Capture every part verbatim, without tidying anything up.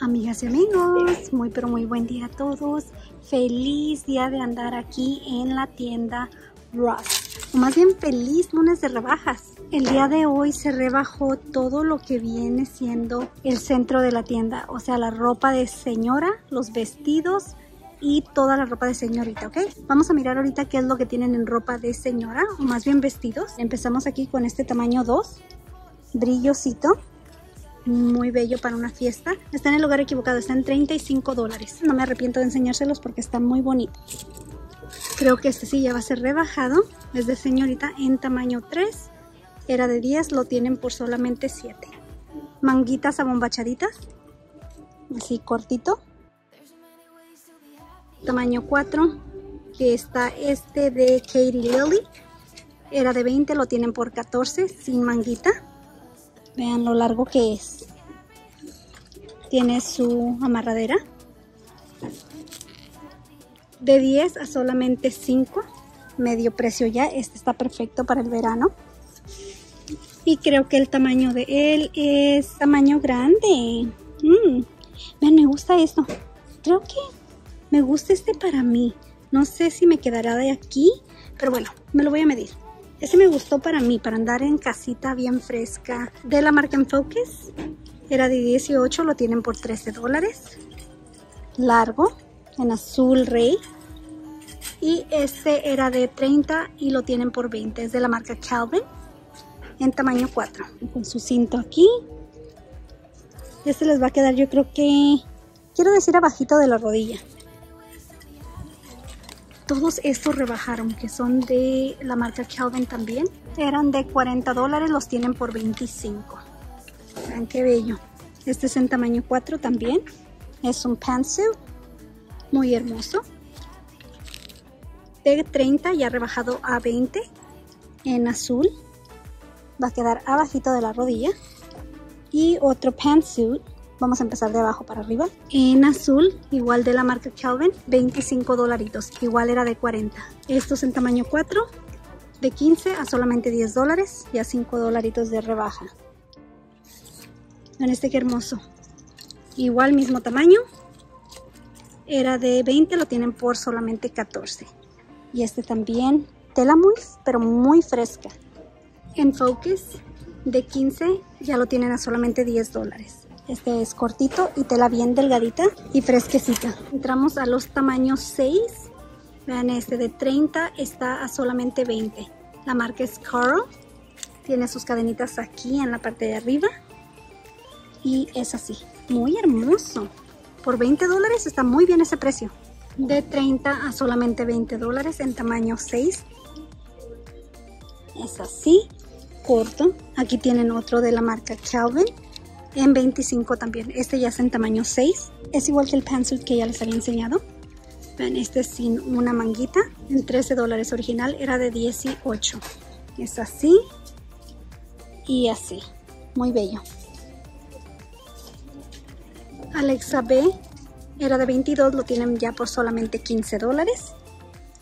Amigas y amigos, muy pero muy buen día a todos. Feliz día de andar aquí en la tienda Ross. O más bien feliz lunes de rebajas. El día de hoy se rebajó todo lo que viene siendo el centro de la tienda. O sea, la ropa de señora, los vestidos y toda la ropa de señorita, ¿ok? Vamos a mirar ahorita qué es lo que tienen en ropa de señora, o más bien vestidos. Empezamos aquí con este tamaño dos, brillosito. Muy bello para una fiesta. Está en el lugar equivocado, está en treinta y cinco dólares. No me arrepiento de enseñárselos porque está muy bonito. Creo que este sí ya va a ser rebajado. Es de señorita en tamaño tres. Era de diez, lo tienen por solamente siete. Manguitas abombachaditas. Así cortito. Tamaño cuatro. Que está este de Katy Lily. Era de veinte, lo tienen por catorce, sin manguita. Vean lo largo que es. Tiene su amarradera. De diez a solamente cinco. Medio precio ya. Este está perfecto para el verano. Y creo que el tamaño de él es tamaño grande. Mm. Vean, me gusta esto. Creo que me gusta este para mí. No sé si me quedará de aquí. Pero bueno, me lo voy a medir. Este me gustó para mí, para andar en casita bien fresca. De la marca Enfocus. Era de dieciocho, lo tienen por trece dólares. Largo, en azul rey. Y este era de treinta y lo tienen por veinte. Es de la marca Calvin. En tamaño cuatro. Con su cinto aquí. Este les va a quedar, yo creo que... Quiero decir abajito de la rodilla. Todos estos rebajaron, que son de la marca Kelvin también. Eran de cuarenta dólares, los tienen por veinticinco. Vean qué bello. Este es en tamaño cuatro también. Es un pantsuit. Muy hermoso. De treinta, ya rebajado a veinte. En azul. Va a quedar abajito de la rodilla. Y otro pantsuit. Vamos a empezar de abajo para arriba. En azul, igual de la marca Calvin, veinticinco dolaritos. Igual era de cuarenta. Esto es en tamaño cuatro, de quince a solamente diez dólares. Y a cinco dolaritos de rebaja. Vean este que hermoso. Igual, mismo tamaño. Era de veinte, lo tienen por solamente catorce. Y este también, tela muy, pero muy fresca. Enfocus, de quince, ya lo tienen a solamente diez dólares. Este es cortito y tela bien delgadita y fresquecita. Entramos a los tamaños seis. Vean este de treinta, está a solamente veinte. La marca es Carl. Tiene sus cadenitas aquí en la parte de arriba. Y es así. Muy hermoso. Por veinte dólares está muy bien ese precio. De treinta a solamente veinte dólares en tamaño seis. Es así. Corto. Aquí tienen otro de la marca Calvin. En veinticinco también. Este ya es en tamaño seis. Es igual que el pantsuit que ya les había enseñado. Vean, este es sin una manguita. En trece dólares original. Era de dieciocho. Es así. Y así. Muy bello. Alexa B. Era de veintidós. Lo tienen ya por solamente quince dólares.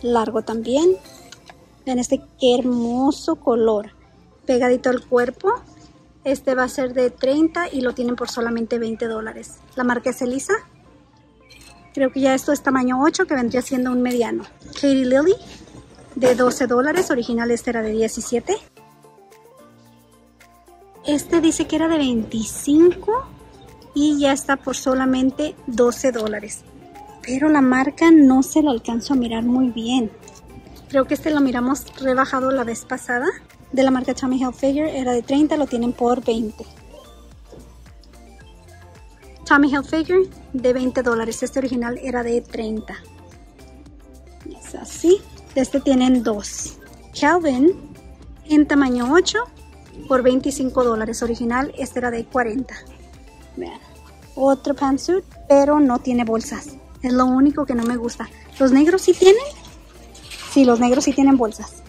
Largo también. Vean este qué hermoso color. Pegadito al cuerpo. Este va a ser de treinta y lo tienen por solamente veinte dólares. La marca es Elisa. Creo que ya esto es tamaño ocho, que vendría siendo un mediano. Katy Lily, de doce dólares. Original este era de diecisiete. Este dice que era de veinticinco y ya está por solamente doce dólares. Pero la marca no se la alcanzó a mirar muy bien. Creo que este lo miramos rebajado la vez pasada. De la marca Tommy Hilfiger, era de treinta, lo tienen por veinte. Tommy Hilfiger, de veinte dólares. Este original era de treinta. Es así. De este tienen dos. Calvin, en tamaño ocho, por veinticinco dólares. Original, este era de cuarenta. Vean. Otro pantsuit, pero no tiene bolsas. Es lo único que no me gusta. ¿Los negros sí tienen? Sí, los negros sí tienen bolsas.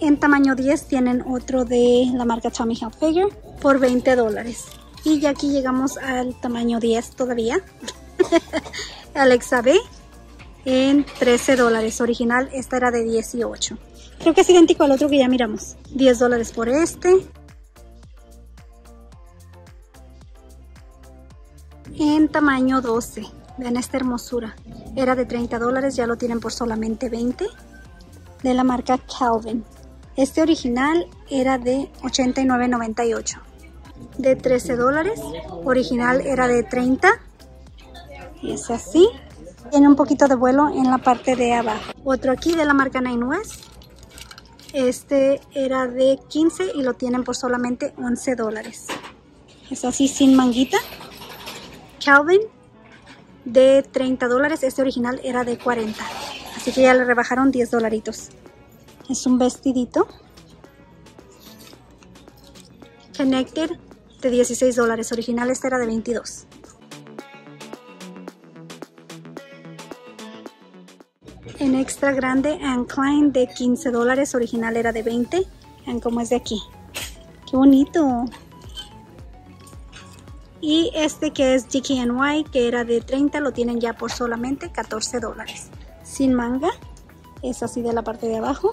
En tamaño diez tienen otro de la marca Tommy Hilfiger por veinte dólares. Y ya aquí llegamos al tamaño diez todavía. Alexa B en trece dólares. Original, esta era de dieciocho. Creo que es idéntico al otro que ya miramos. diez dólares por este. En tamaño doce. Vean esta hermosura. Era de treinta dólares, ya lo tienen por solamente veinte. De la marca Calvin. Este original era de ochenta y nueve noventa y ocho. De trece dólares. Original era de treinta. Y es así. Tiene un poquito de vuelo en la parte de abajo. Otro aquí de la marca Nine West. Este era de quince y lo tienen por solamente once dólares. Es así sin manguita. Calvin de treinta dólares. Este original era de cuarenta. Así que ya le rebajaron diez dolaritos. Es un vestidito. Connected de dieciséis dólares. Original este era de veintidós. En extra grande, Anne Klein de quince dólares. Original era de veinte. Vean cómo es de aquí. ¡Qué bonito! Y este que es Chicky and White, que era de treinta, lo tienen ya por solamente catorce dólares. Sin manga, es así de la parte de abajo.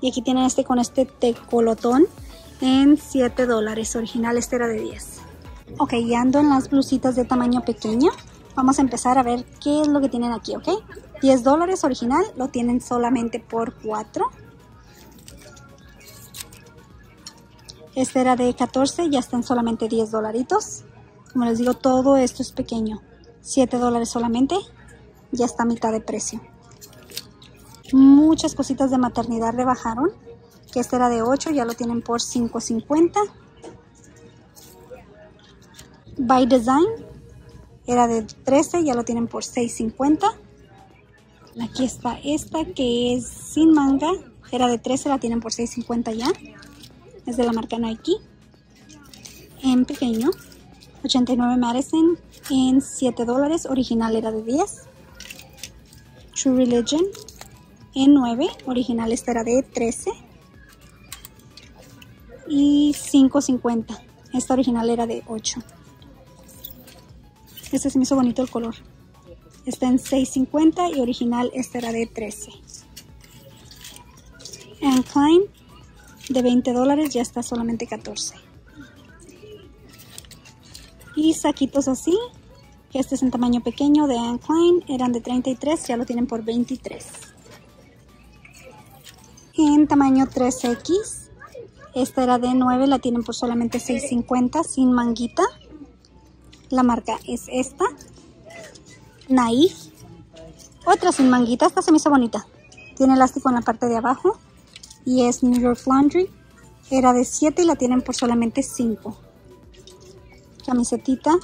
Y aquí tienen este con este tecolotón en siete dólares. Original este era de diez. Ok, ya ando en las blusitas de tamaño pequeño. Vamos a empezar a ver qué es lo que tienen aquí, ¿ok? diez dólares original, lo tienen solamente por cuatro. Este era de catorce, ya están solamente diez dolaritos. Como les digo, todo esto es pequeño. siete dólares solamente, ya está a mitad de precio. Muchas cositas de maternidad rebajaron. Que este era de ocho, ya lo tienen por cinco cincuenta. By Design era de trece, ya lo tienen por seis cincuenta. Aquí está esta que es sin manga, era de trece, la tienen por seis cincuenta ya. Es de la marca Nike. En pequeño, ochenta y nueve Madison en siete dólares. Original era de diez. True Religion en nueve. Original esta era de trece. Y cinco cincuenta. Esta original era de ocho. Este se me hizo bonito el color. Está en seis cincuenta y original esta era de trece. Anne Klein de veinte dólares, ya está solamente catorce. Y saquitos así, que este es en tamaño pequeño de Anne Klein, eran de treinta y tres, ya lo tienen por veintitrés. En tamaño trece equis, esta era de nueve, la tienen por solamente seis cincuenta, sin manguita. La marca es esta, Naif. Otra sin manguita, esta se me hizo bonita. Tiene elástico en la parte de abajo. Y es New York Laundry, era de siete y la tienen por solamente cinco. Camisetita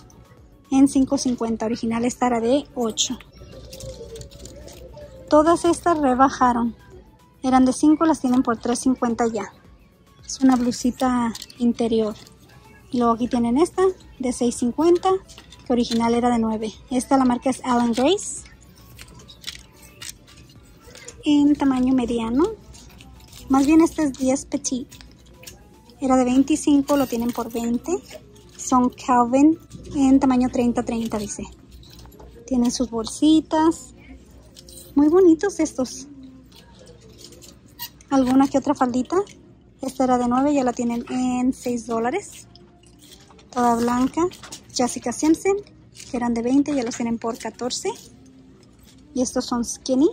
en cinco cincuenta, original esta era de ocho. Todas estas rebajaron, eran de cinco, las tienen por tres cincuenta ya. Es una blusita interior. Y luego aquí tienen esta de seis cincuenta, que original era de nueve. Esta la marca es Allen Grace. En tamaño mediano. Más bien este es diez Petit. Era de veinticinco, lo tienen por veinte. Son Calvin en tamaño treinta treinta, dice. Tienen sus bolsitas. Muy bonitos estos. Alguna que otra faldita. Esta era de nueve, ya la tienen en seis dólares. Toda blanca. Jessica Simpson, que eran de veinte, ya los tienen por catorce. Y estos son Skinny.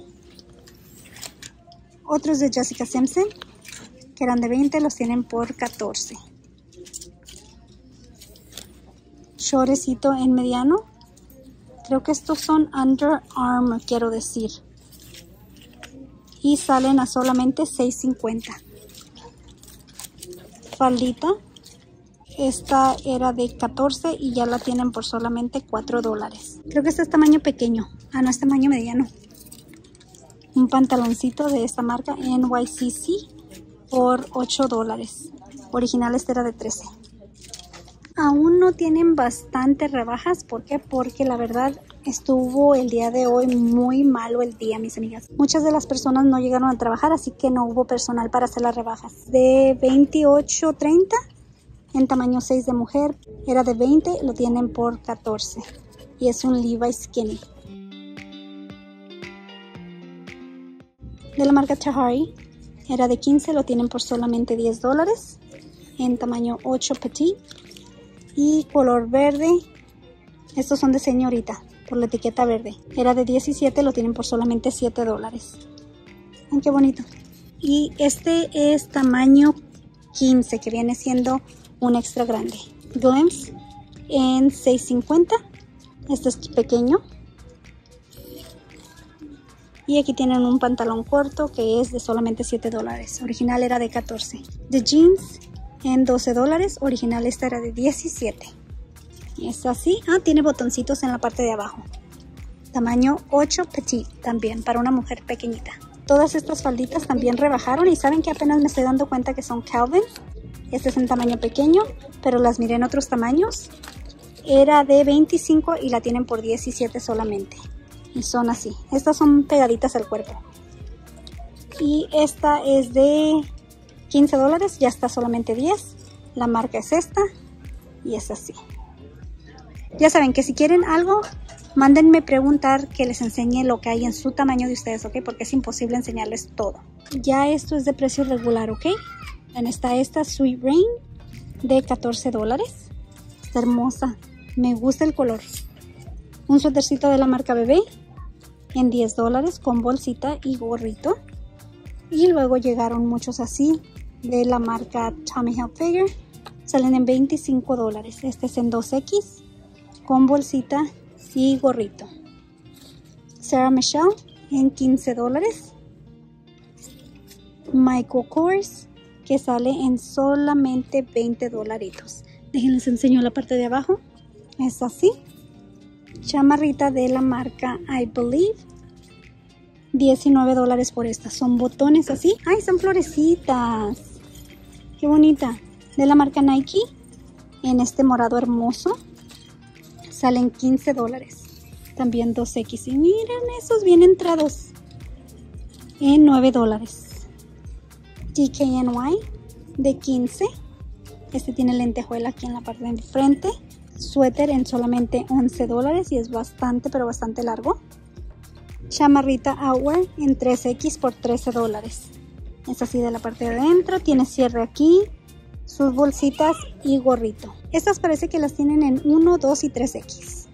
Otros de Jessica Simpson, que eran de veinte, los tienen por catorce. Shortcito en mediano. Creo que estos son Under Armour, quiero decir. Y salen a solamente seis cincuenta. Faldita. Esta era de catorce y ya la tienen por solamente cuatro dólares. Creo que este es tamaño pequeño. Ah, no, es tamaño mediano. Un pantaloncito de esta marca N Y C C por ocho dólares. Original este era de trece. Aún no tienen bastantes rebajas. ¿Por qué? Porque la verdad estuvo el día de hoy muy malo el día, mis amigas. Muchas de las personas no llegaron a trabajar, así que no hubo personal para hacer las rebajas. De veintiocho treinta en tamaño seis de mujer. Era de veinte, lo tienen por catorce. y es un Levi's Skinny. De la marca Tahari, era de quince, lo tienen por solamente diez dólares, en tamaño ocho Petit y color verde. Estos son de señorita, por la etiqueta verde. Era de diecisiete, lo tienen por solamente siete dólares. Miren qué bonito. Y este es tamaño quince, que viene siendo un extra grande. Glims en seis cincuenta. Este es pequeño. Y aquí tienen un pantalón corto que es de solamente siete dólares. Original era de catorce. De jeans en doce dólares. Original esta era de diecisiete. Es así. Ah, tiene botoncitos en la parte de abajo. Tamaño ocho petit también, para una mujer pequeñita. Todas estas falditas también rebajaron. Y saben que apenas me estoy dando cuenta que son Calvin. Este es en tamaño pequeño, pero las miré en otros tamaños. Era de veinticinco y la tienen por diecisiete solamente. Y son así. Estas son pegaditas al cuerpo. Y esta es de quince dólares. Ya está solamente diez. La marca es esta. Y es así. Ya saben que si quieren algo, mándenme preguntar que les enseñe lo que hay en su tamaño de ustedes, ¿ok? Porque es imposible enseñarles todo. Ya esto es de precio regular, ¿ok? Bueno, está esta Sweet Rain de catorce dólares. Está hermosa. Me gusta el color. Un suétercito de la marca Bebé en diez dólares con bolsita y gorrito. Y luego llegaron muchos así de la marca Tommy Hilfiger. Salen en veinticinco dólares. Este es en dos equis. Con bolsita y gorrito. Sarah Michelle en quince dólares. Michael Kors, que sale en solamente veinte dolaritos. Déjenles enseño la parte de abajo. Es así. Chamarrita de la marca I Believe. diecinueve dólares por esta. Son botones así. ¡Ay, son florecitas! ¡Qué bonita! De la marca Nike. En este morado hermoso. Salen quince dólares. También dos equis. Y miren, esos bien entrados. En nueve dólares. Chicky and White de quince. Este tiene lentejuela aquí en la parte de enfrente. Suéter en solamente once dólares. Y es bastante, pero bastante largo. Chamarrita Outwear en tres equis por trece dólares. Es así de la parte de adentro. Tiene cierre aquí. Sus bolsitas y gorrito. Estas parece que las tienen en uno, dos y tres equis.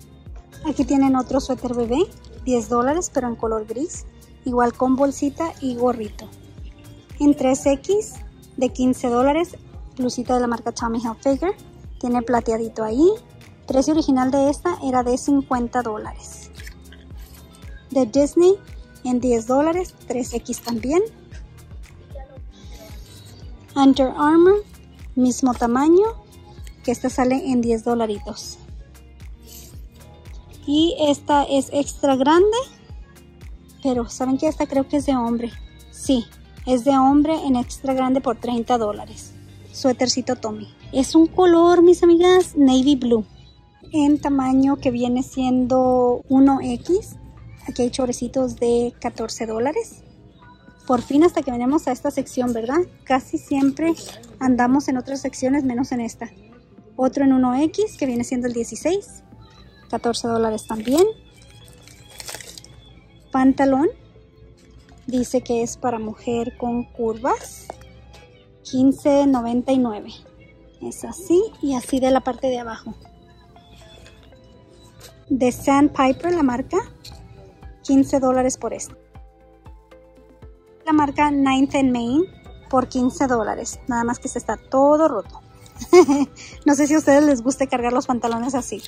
Aquí tienen otro suéter bebé, diez dólares, pero en color gris. Igual con bolsita y gorrito. En tres equis de quince dólares, blusita de la marca Tommy Hilfiger. Tiene plateadito ahí. Precio original de esta era de cincuenta dólares. De Disney en diez dólares, tres equis también. Under Armour, mismo tamaño, que esta sale en diez dolaritos. Y esta es extra grande, pero ¿saben qué? Esta creo que es de hombre. Sí, es de hombre en extra grande por treinta dólares. Suétercito Tommy. Es un color, mis amigas, navy blue. En tamaño que viene siendo uno equis. Aquí hay chorecitos de catorce dólares. Por fin, hasta que venimos a esta sección, ¿verdad? Casi siempre andamos en otras secciones, menos en esta. Otro en uno equis, que viene siendo el dieciséis. catorce dólares también. Pantalón. Dice que es para mujer con curvas. quince noventa y nueve. Es así y así de la parte de abajo. De Sandpiper, la marca. quince dólares por esto. La marca Ninth and Main por quince dólares. Nada más que se está todo roto. No sé si a ustedes les guste cargar los pantalones así.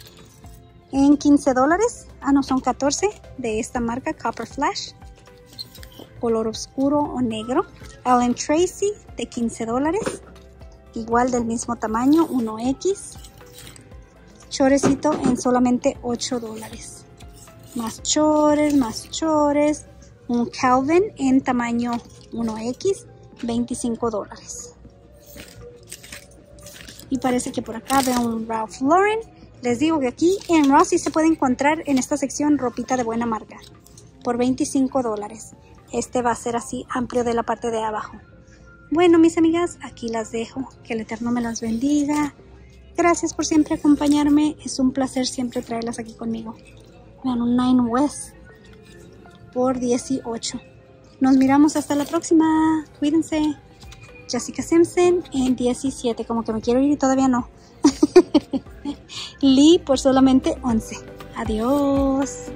En quince dólares. Ah, no, son catorce de esta marca Copper Flash. Color oscuro o negro. Allen Tracy de quince dólares. Igual del mismo tamaño, uno equis. Chorecito en solamente ocho dólares. Más chores, más chores. Un Calvin en tamaño uno equis, veinticinco dólares. Y parece que por acá veo un Ralph Lauren. Les digo que aquí en Ross sí se puede encontrar en esta sección ropita de buena marca. Por veinticinco dólares. Este va a ser así amplio de la parte de abajo. Bueno, mis amigas, aquí las dejo. Que el Eterno me las bendiga. Gracias por siempre acompañarme. Es un placer siempre traerlas aquí conmigo. Vean, un Nine West por dieciocho. Nos miramos hasta la próxima. Cuídense. Jessica Simpson en diecisiete. Como que me quiero ir y todavía no. Lee por solamente once. Adiós.